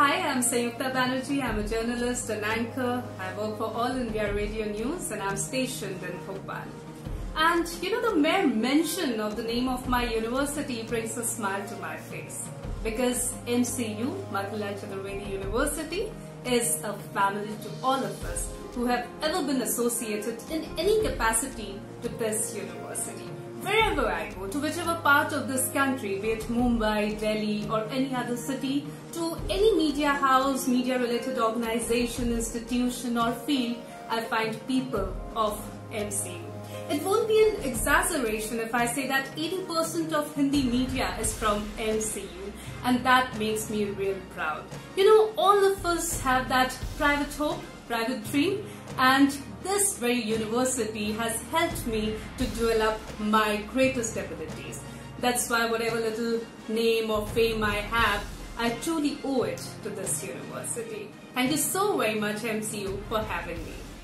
Hi, I'm Sanyukta Banerjee. I'm a journalist and anchor. I work for All India Radio News and I'm stationed in Bhopal. And the mere mention of the name of my university brings a smile to my face because MCU, Makhanlal Chaturvedi University, is a family to all of us who have ever been associated in any capacity to this university. Wherever I go, to whichever part of this country, be it Mumbai, Delhi or any other city, to any media house, media related organization, institution or field, I find people of MCU. It won't be an exaggeration if I say that 80% of Hindi media is from MCU and that makes me real proud. All of us have that private hope, private dream, and this very university has helped me to develop my greatest abilities. That's why whatever little name or fame I have, I truly owe it to this university. Thank you so very much, MCU, for having me.